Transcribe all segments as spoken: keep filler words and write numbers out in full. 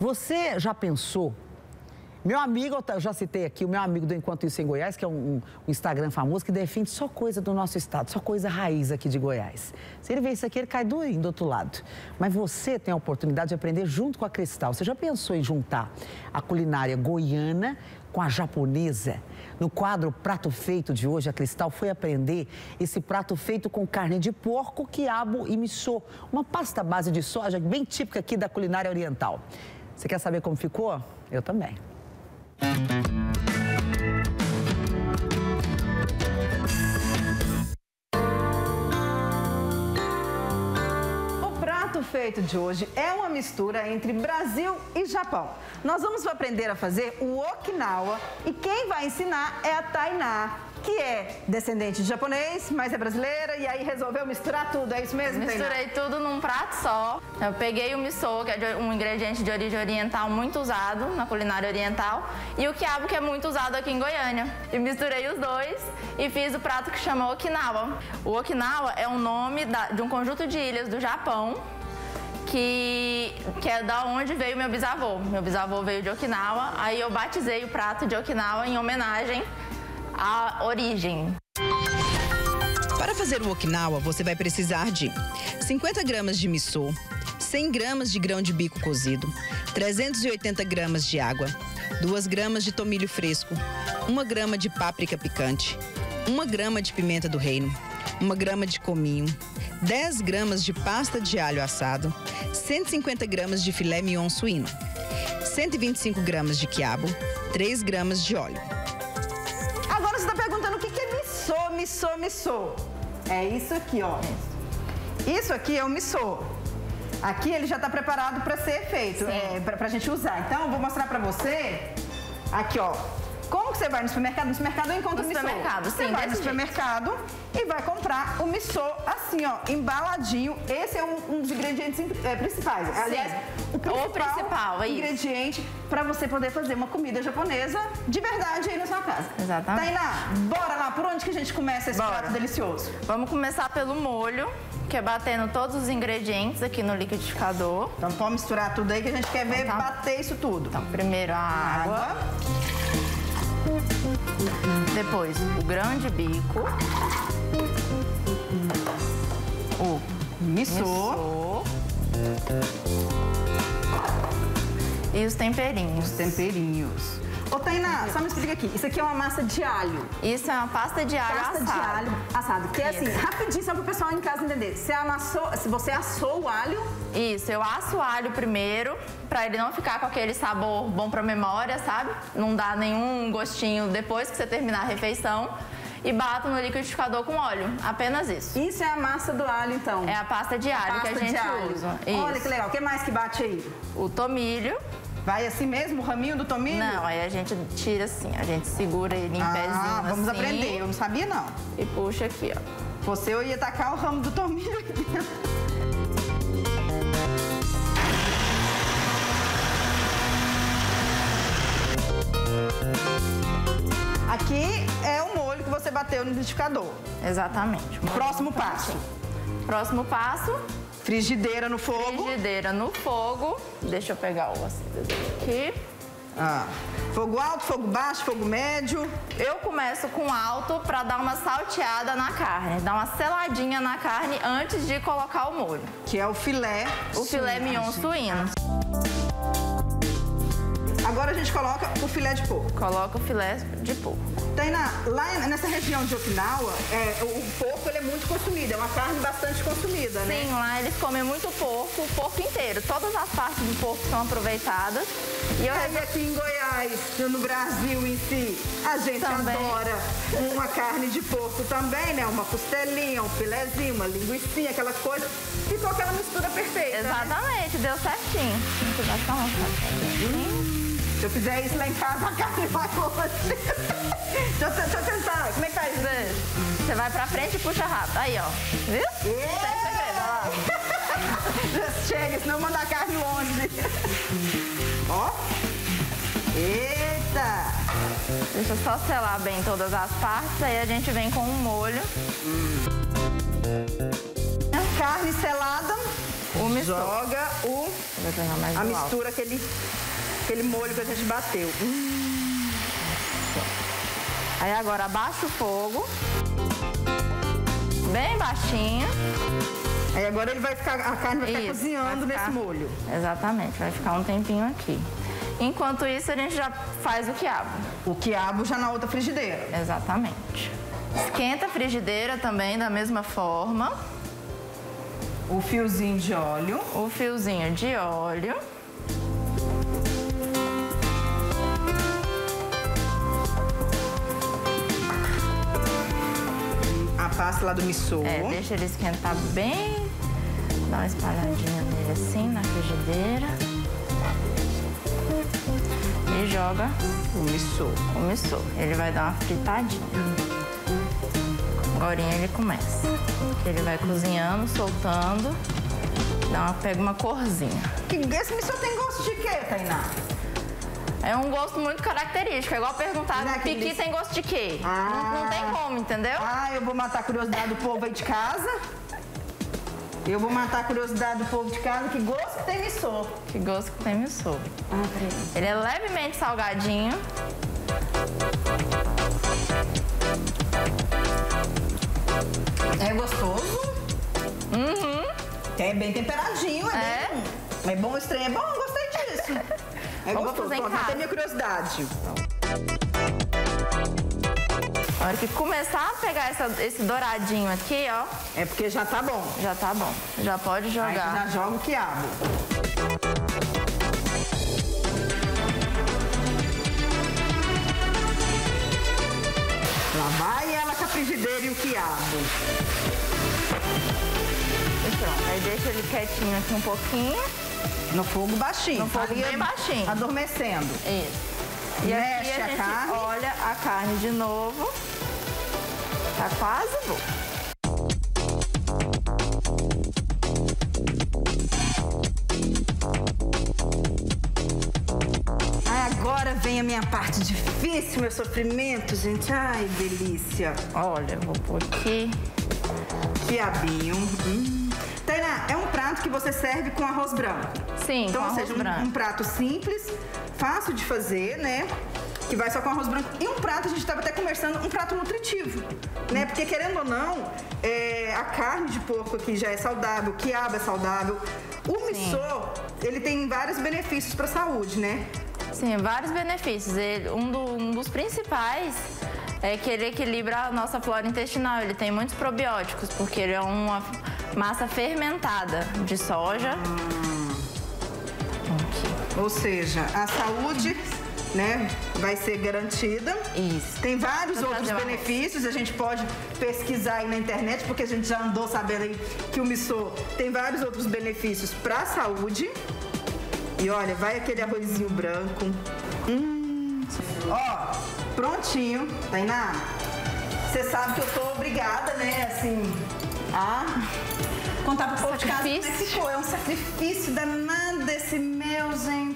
Você já pensou? Meu amigo, eu já citei aqui, o meu amigo do Enquanto Isso em Goiás, que é um, um Instagram famoso, que defende só coisa do nosso estado, só coisa raiz aqui de Goiás. Se ele vê isso aqui, ele cai do, do outro lado. Mas você tem a oportunidade de aprender junto com a Cristal. Você já pensou em juntar a culinária goiana com a japonesa? No quadro Prato Feito de hoje, a Cristal foi aprender esse prato feito com carne de porco, quiabo e missô. Uma pasta base de soja bem típica aqui da culinária oriental. Você quer saber como ficou? Eu também. O prato feito de hoje é uma mistura entre Brasil e Japão. Nós vamos aprender a fazer o Okinawa e quem vai ensinar é a Tainá, que é descendente de japonês, mas é brasileira e aí resolveu misturar tudo, é isso mesmo, Tainá? Misturei tudo num prato só. Eu peguei o missô, que é um ingrediente de origem oriental muito usado na culinária oriental, e o quiabo, que é muito usado aqui em Goiânia. E misturei os dois e fiz o prato que chama Okinawa. O Okinawa é um nome de um conjunto de ilhas do Japão, Que, que é da onde veio meu bisavô. Meu bisavô veio de Okinawa, aí eu batizei o prato de Okinawa em homenagem à origem. Para fazer o Okinawa, você vai precisar de cinquenta gramas de missô, cem gramas de grão de bico cozido, trezentas e oitenta gramas de água, duas gramas de tomilho fresco, uma grama de páprica picante, uma grama de pimenta do reino, uma grama de cominho, dez gramas de pasta de alho assado, cento e cinquenta gramas de filé mignon suíno, cento e vinte e cinco gramas de quiabo, três gramas de óleo. Agora você está perguntando o que é missô, missô, missô. É isso aqui, ó. Isso aqui é o missô. Aqui ele já está preparado para ser feito, é, para a gente usar. Então, eu vou mostrar para você, aqui, ó. Como que você vai no supermercado? No supermercado eu encontro o missô. Você vai no supermercado e vai comprar o missô assim, ó, embaladinho. Esse é um, um dos ingredientes é, principais. Sim. Aliás, o principal, o principal é ingrediente para você poder fazer uma comida japonesa de verdade aí na sua casa. Exatamente. Tainá, bora lá. Por onde que a gente começa esse bora. prato delicioso? Vamos começar pelo molho, que é batendo todos os ingredientes aqui no liquidificador. Então, pode misturar tudo aí que a gente quer ver então, bater isso tudo. Então, primeiro a água. água. Depois, o grão de bico, o missô e os temperinhos. Os temperinhos. Ô, Tainá, só me explica aqui. Isso aqui é uma massa de alho. Isso é uma pasta de alho assado. Pasta de alho assado. Que é assim, rapidinho, só para o pessoal em casa entender. Você amassou, se você assou o alho... Isso, eu asso o alho primeiro, para ele não ficar com aquele sabor bom para memória, sabe? Não dá nenhum gostinho depois que você terminar a refeição. E bato no liquidificador com óleo, apenas isso. Isso é a massa do alho, então? É a pasta de alho que a gente usa. Isso. Olha que legal. O que mais que bate aí? O tomilho. Vai assim mesmo, o raminho do tomilho? Não, aí a gente tira assim, a gente segura ele em ah, pezinho assim. Ah, vamos aprender, eu não sabia não. E puxa aqui, ó. Você eu ia tacar o ramo do tomilho aqui dentro. Aqui é o molho que você bateu no liquidificador. Exatamente. Próximo passo. Próximo passo... Frigideira no fogo. Frigideira no fogo. Deixa eu pegar o acendedor aqui. Ah, fogo alto, fogo baixo, fogo médio. Eu começo com alto para dar uma salteada na carne, dar uma seladinha na carne antes de colocar o molho. Que é o filé. O filé mignon suíno. Agora a gente coloca o filé de porco. Coloca o filé de porco. Tainá, lá nessa região de Okinawa, é, o porco ele é muito consumido, é uma carne bastante consumida, né? Sim, lá eles comem muito porco, o porco inteiro. Todas as partes do porco são aproveitadas. E eu é, e aqui em Goiás, no Brasil em si, a gente também adora uma carne de porco também, né? Uma costelinha, um filézinho, uma linguicinha, aquela coisa. Ficou aquela mistura perfeita. Exatamente, né? Deu certinho. Muito bacana. Se eu fizer isso lá em casa, a carne vai longe. Deixa eu, deixa eu tentar. Como é que faz isso? Você vai pra frente e puxa rápido. Aí, ó. Viu? Não tem segredo, ó lá. Chega, senão manda a carne longe. Ó. Eita. Deixa eu só selar bem todas as partes, aí a gente vem com um molho. Hum. Carne selada. o missô. Joga o, mais a mistura, aquele, aquele molho que a gente bateu. Hum. Aí agora abaixa o fogo, bem baixinho. Aí agora ele vai ficar, a carne vai ficar isso, cozinhando vai ficar, nesse molho. Exatamente, vai ficar um tempinho aqui. Enquanto isso, a gente já faz o quiabo. O quiabo já na outra frigideira. Exatamente. Esquenta a frigideira também da mesma forma. O fiozinho de óleo. O fiozinho de óleo. A pasta lá do missô. É, deixa ele esquentar bem. Dá uma espalhadinha nele assim na frigideira. E joga o missô. O missô. Ele vai dar uma fritadinha. Agora ele começa. Ele vai cozinhando, soltando. Dá uma, pega uma corzinha. Que esse missô tem gosto de quê, Tainá? É um gosto muito característico. É igual perguntar, né, piqui eles... tem gosto de quê? Ah. Não, não tem como, entendeu? Ah, eu vou matar a curiosidade do povo aí de casa. Eu vou matar a curiosidade do povo de casa, que gosto que tem missô. Que gosto que tem missô. Ah, ele é levemente salgadinho. É gostoso? Uhum. É bem temperadinho, é, é. É bom, estranho, é bom, eu gostei disso. É eu gostoso, vou fazer minha curiosidade. A hora que começar a pegar essa, esse douradinho aqui, ó. É porque já tá bom. Já tá bom. Já pode jogar. Aí já joga o quiabo. Lá vai ela com a frigideira e o quiabo. E pronto. Aí deixa ele quietinho aqui um pouquinho. No fogo baixinho. No fogo bem baixinho. Adormecendo. Isso. E mexe aqui a, a gente carne. Olha a carne de novo. Tá quase boa. Ai, agora vem a minha parte difícil, meu sofrimento, gente. Ai, delícia. Olha, eu vou pôr aqui. Quiabinho. Hum. Tainá, é um prato que você serve com arroz branco. Sim, então, com ou seja, arroz um, branco. Um prato simples. Fácil de fazer, né? Que vai só com arroz branco. E um prato, a gente estava até conversando, um prato nutritivo, né? Porque, querendo ou não, é, a carne de porco aqui já é saudável, o quiabo é saudável. O missô, ele tem vários benefícios para a saúde, né? Sim, vários benefícios. Ele, um, do, um dos principais é que ele equilibra a nossa flora intestinal. Ele tem muitos probióticos, porque ele é uma massa fermentada de soja. Hum. Ou seja, a saúde, né, vai ser garantida. Isso. Tem vários outros benefícios, a gente pode pesquisar aí na internet, porque a gente já andou sabendo aí que o missô tem vários outros benefícios para a saúde. E olha, vai aquele arrozinho branco. Hum. Ó, prontinho. Tainá, você sabe que eu tô obrigada, né, assim, a contar pro povo de casa como é que ficou. É um sacrifício danado desse meu, gente.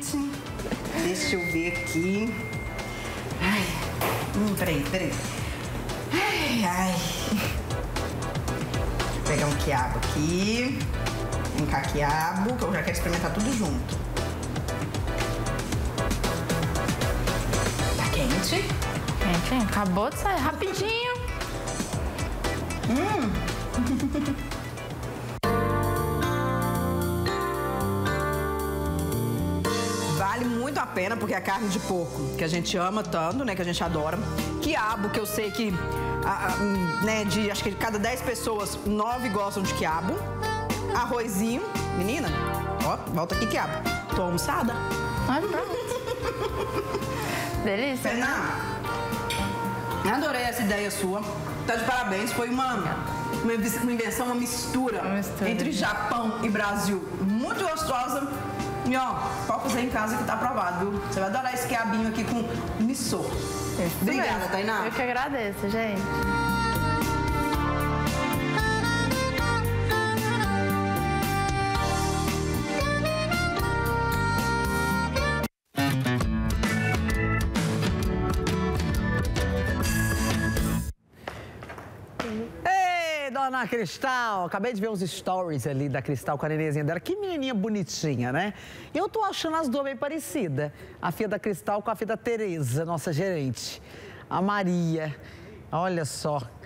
Deixa eu ver aqui. Ai. Hum, peraí, peraí. Ai, ai. Vou pegar um quiabo aqui. Um caquiabo, que eu já quero experimentar tudo junto. Tá quente? Quente, acabou de sair rapidinho. Hum. Vale muito a pena, porque a carne de porco, que a gente ama tanto, né, que a gente adora. Quiabo, que eu sei que, a, a, né, de, acho que de cada dez pessoas, nove gostam de quiabo. Arrozinho, menina, ó, volta aqui, quiabo. Tô almoçada. Ah, não. Delícia. Fernanda, adorei essa ideia sua. Tá de parabéns, foi uma, uma invenção, uma mistura, uma mistura entre de... Japão e Brasil. Muito gostosa. E ó, pode fazer em casa que tá aprovado, viu? Você vai adorar esse quiabinho aqui com missô. Obrigada, Tainá. Eu que agradeço, gente. na Cristal. Acabei de ver uns stories ali da Cristal com a nenezinha dela. Que menininha bonitinha, né? Eu tô achando as duas bem parecidas. A filha da Cristal com a filha da Teresa, nossa gerente. A Maria. Olha só.